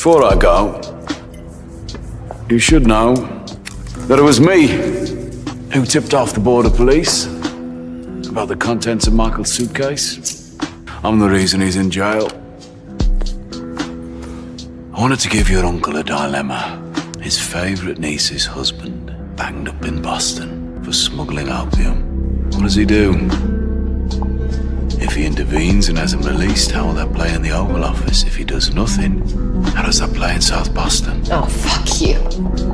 Before I go, you should know that it was me who tipped off the border police about the contents of Michael's suitcase. I'm the reason he's in jail. I wanted to give your uncle a dilemma. His favorite niece's husband banged up in Boston for smuggling opium. What does he do? If he intervenes and has him released, how will that play in the Oval Office? If he does nothing, how does that play in South Boston? Oh, fuck you.